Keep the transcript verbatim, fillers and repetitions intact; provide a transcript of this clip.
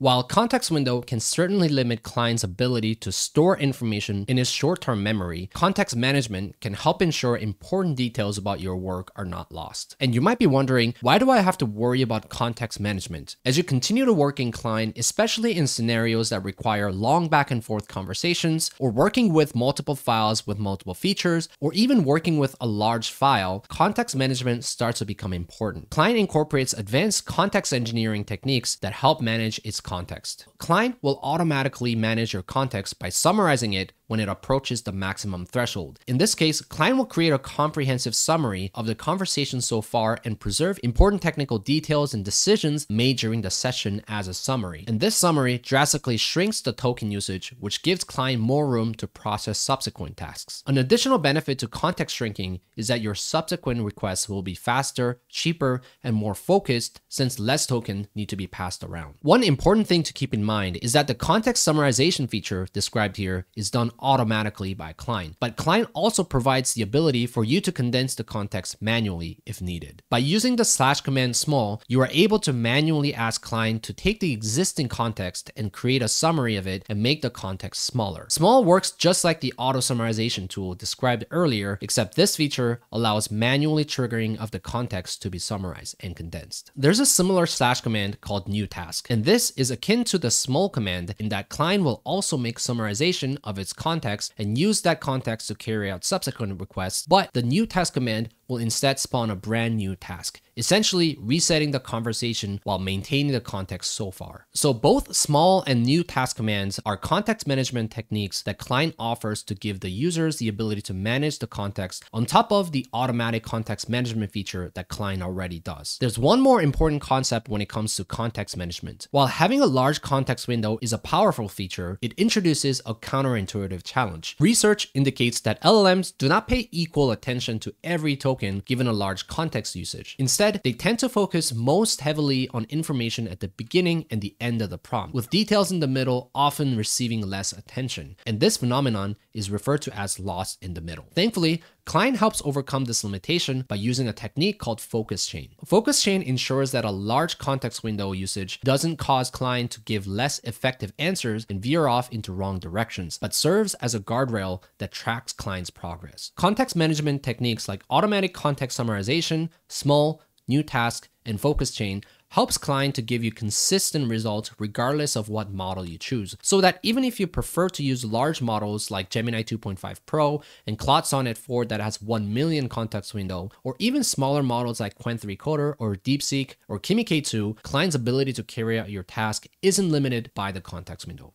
While context window can certainly limit Cline's ability to store information in his short-term memory, context management can help ensure important details about your work are not lost. And you might be wondering, why do I have to worry about context management? As you continue to work in Cline, especially in scenarios that require long back and forth conversations, or working with multiple files with multiple features, or even working with a large file, context management starts to become important. Cline incorporates advanced context engineering techniques that help manage its context. Context. Cline will automatically manage your context by summarizing it when it approaches the maximum threshold. In this case, Cline will create a comprehensive summary of the conversation so far and preserve important technical details and decisions made during the session as a summary. And this summary drastically shrinks the token usage, which gives Cline more room to process subsequent tasks. An additional benefit to context shrinking is that your subsequent requests will be faster, cheaper, and more focused since less tokens need to be passed around. One important thing to keep in mind is that the context summarization feature described here is done automatically by Cline. But Cline also provides the ability for you to condense the context manually if needed. By using the slash command smol, you are able to manually ask Cline to take the existing context and create a summary of it and make the context smaller. Smol works just like the auto summarization tool described earlier, except this feature allows manually triggering of the context to be summarized and condensed. There's a similar slash command called new task, and this is akin to the smol command in that Cline will also make summarization of its context and use that context to carry out subsequent requests, but the new task command will instead spawn a brand new task, essentially resetting the conversation while maintaining the context so far. So both smol and new task commands are context management techniques that Cline offers to give the users the ability to manage the context on top of the automatic context management feature that Cline already does. There's one more important concept when it comes to context management. While having a large context window is a powerful feature, it introduces a counterintuitive challenge. Research indicates that L L Ms do not pay equal attention to every token given a large context usage. Instead, they tend to focus most heavily on information at the beginning and the end of the prompt, with details in the middle often receiving less attention. And this phenomenon is referred to as lost in the middle. Thankfully, Cline helps overcome this limitation by using a technique called focus chain. Focus chain ensures that a large context window usage doesn't cause Cline to give less effective answers and veer off into wrong directions, but serves as a guardrail that tracks Cline's progress. Context management techniques like automatic context summarization, smol, new task, and focus chain helps Cline to give you consistent results regardless of what model you choose, so that even if you prefer to use large models like Gemini two point five Pro and Claude Sonnet four that has one million context window, or even smaller models like Qwen three Coder or DeepSeek or Kimi K two, Cline's ability to carry out your task isn't limited by the context window.